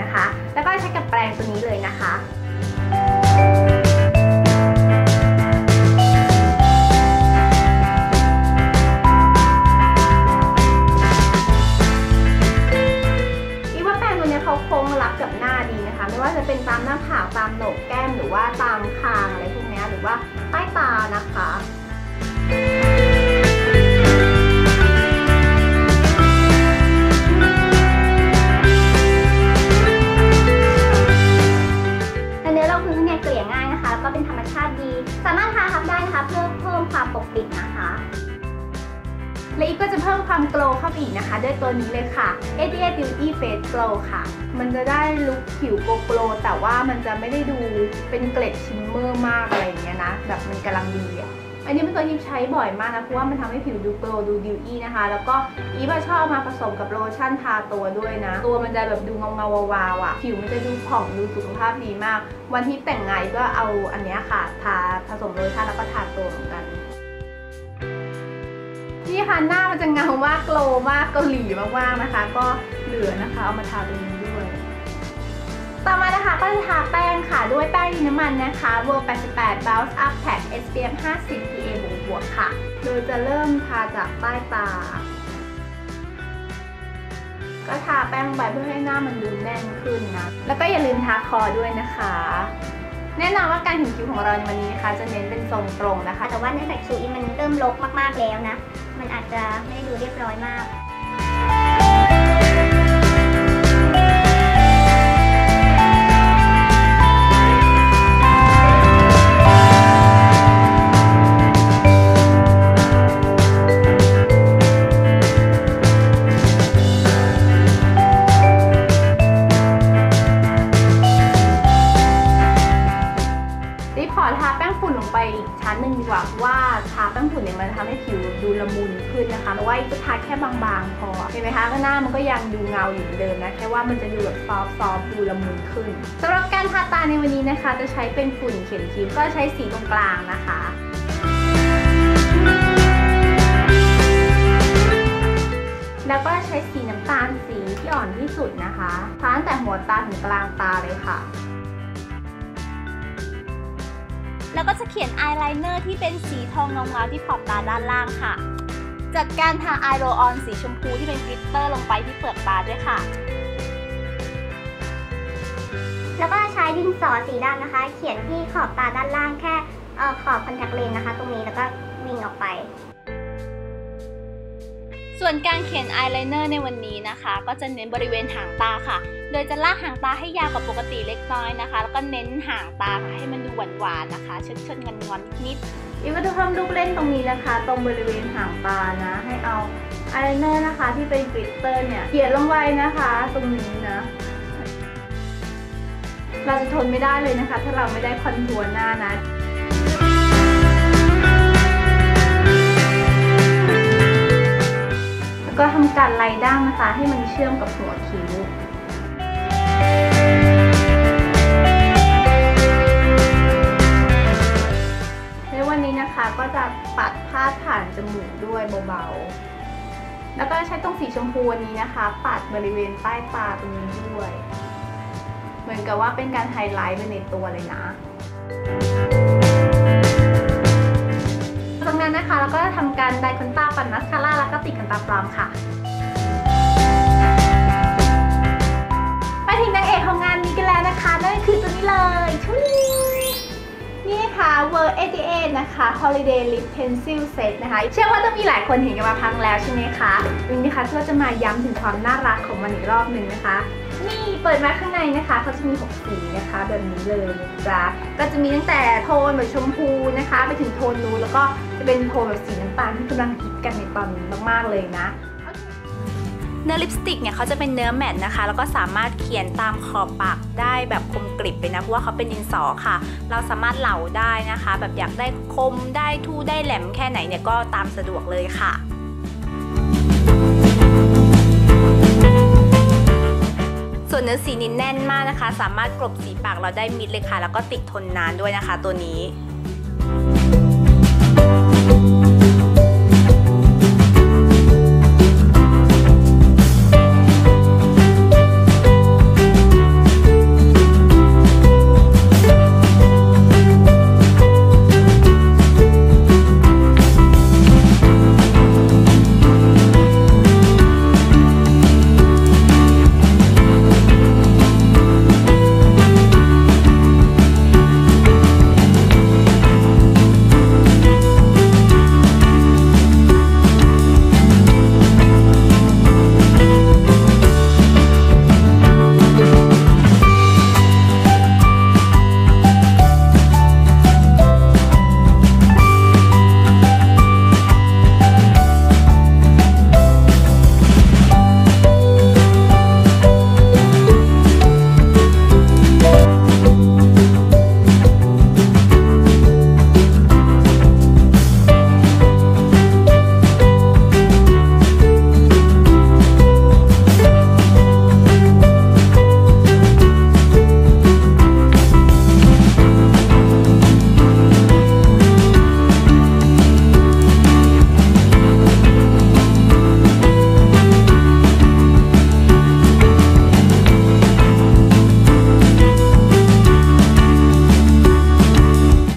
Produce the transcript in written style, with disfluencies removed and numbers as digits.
นะคะแล้วก็ใช้กับแปรงตัวนี้เลยนะคะว่าจะเป็นตามหน้าผากตามโหนกแก้มหรือว่าตามคางอะไรพวกนี้หรือว่าใต้ตานะคะเนื้อเราคือเนี่ยเกลี่ยง่ายนะคะแล้วก็เป็นธรรมชาติดีสามารถทาทับได้นะคะเพื่อเพิ่มความปกปิดนะคะและอีกก็จะเพิ่มความโกลว์เข้าไปอีกนะคะด้วยตัวนี้เลยค่ะ ADS Dewy Face Glow ค่ะมันจะได้ลุคผิวโกโกลแต่ว่ามันจะไม่ได้ดูเป็นเกล็ดชิมเมอร์มากอะไรอย่างเงี้ยนะแบบมันกำลังดีอ่ะอันนี้เป็นตัวที่ใช้บ่อยมากนะเพราะว่ามันทำให้ผิวดูโกลว์ดูดิวอี้นะคะแล้วก็อีฟชอบมาผสมกับโลชั่นทาตัวด้วยนะตัวมันจะแบบดูเงาเงาวาวอ่ะผิวมันจะดูผ่องดูสุขภาพดีมากวันที่แต่งงานก็เอาอันนี้ค่ะทาผสมโลชั่นแล้วก็ทาตัวเหมือนกันนี่ค่ะหน้ามันจะเงามากโกลว์มากเกาหลีมากๆนะคะก็เหลือนะคะเอามาทาตัวนี้ด้วยต่อมานะคะก็จะทาแป้งค่ะด้วยแป้งดินน้ำมันนะคะเวอร์88 Bounce Up Pact SPF 50 PA บวกๆค่ะโดยจะเริ่มทาจากใต้ตาก็ทาแป้งไปเพื่อให้หน้ามันดูแน่นขึ้นนะแล้วก็อย่าลืมทาคอด้วยนะคะแน่นอนว่าการถึงคิ้วของเราในวันนี้นะคะจะเน้นเป็นทรงตรงนะคะแต่ว่าเนื่องจากคิ้วมันเริ่มรกมากๆแล้วนะมันอาจจะไม่ได้ดูเรียบร้อยมากชั้นหนึ่งดีกว่าว่าทาแป้งฝุ่นเนี่ยมันทำให้ผิวดูละมุนขึ้นนะคะแต่ว่าจะทาแค่บางๆพอเห็นไหมคะก็หน้ามันก็ยังดูเงาอยู่เดิมนะแค่ว่ามันจะดูแบบซอฟๆดูละมุนขึ้นสำหรับการทาตาในวันนี้นะคะจะใช้เป็นฝุ่นเขียนคิ้วก็ใช้สีตรงกลางนะคะแล้วก็ใช้สีน้ำตาลสีที่อ่อนที่สุดนะคะทาตั้งแต่หัวตาถึงกลางตาเลยค่ะแล้วก็จะเขียนอายไลเนอร์ที่เป็นสีทองเงาๆที่ขอบตาด้านล่างค่ะจัดการทาอายโรลออนสีชมพูที่เป็นกลิตเตอร์ลงไปที่เปลือกตาด้วยค่ะแล้วก็ใช้ดินสอสีดำนะคะเขียนที่ขอบตาด้านล่างแค่ขอบคอนแทคเลนส์นะคะตรงนี้แล้วก็วิ่งออกไปส่วนการเขียนอายไลเนอร์ในวันนี้นะคะก็จะเน้นบริเวณหางตาค่ะโดยจะลากหางตาให้ยาวกว่าปกติเล็กน้อยนะคะแล้วก็เน้นหางตาให้มันดูหวานๆนะคะชนๆกันงอนนิดอีกก็จะเพิ่มลูกเล่นตรงนี้นะคะตรงบริเวณหางตานะให้เอาอายไลเนอร์นะคะที่เป็นกลิตเตอร์เนี่ยเขียนลงไว้นะคะตรงนี้นะเราจะทนไม่ได้เลยนะคะถ้าเราไม่ได้คอนทัวร์หน้านะก็ทำการไล่ด่างนะคะให้มันเชื่อมกับหัวคิ้วในวันนี้นะคะก็จะปัดพาดผ่านจมูกด้วยเบาๆแล้วก็ใช้ตรงสีชมพูนี้นะคะปัดบริเวณใต้ตาตรงนี้ด้วยเหมือนกับว่าเป็นการไฮไลท์ไปในตัวเลยนะจากนั้นนะคะแล้วก็ทำการไดขนตาปัดมาสคาร่าแล้วก็ติดขนตาปลอมค่ะไปถึงนางเอกของงานนี้กันแล้วนะคะนั่นคือตัวนี้เลยชุดนี่ค่ะ ADS นะคะ Holiday Lip Pencil Set นะคะเชื่อว่าต้องมีหลายคนเห็นกันมาพักแล้วใช่ไหมคะวันนี้นะคะก็จะมาย้ำถึงความน่ารักของมันอีกรอบหนึ่งนะคะนี่เปิดมาข้างในนะคะเขาจะมี6สีนะคะแบบนี้เลยจ้ะก็จะมีตั้งแต่โทนแบบชมพูนะคะไปถึงโทนนูดแล้วก็จะเป็นโทนแบบสีน้ำตาลที่กำลังฮิตกันในตอนนี้มากๆเลยนะเนื้อลิปสติกเนี่ยเขาจะเป็นเนื้อแมตต์นะคะแล้วก็สามารถเขียนตามขอบปากได้แบบคมกริบเลยนะเพราะว่าเขาเป็นดินสอค่ะเราสามารถเหลาได้นะคะแบบอยากได้คมได้ทู่ได้แหลมแค่ไหนเนี่ยก็ตามสะดวกเลยค่ะส่วนเนื้อสีนี้แน่นมากนะคะสามารถกลบสีปากเราได้มิดเลยค่ะแล้วก็ติดทนนานด้วยนะคะตัวนี้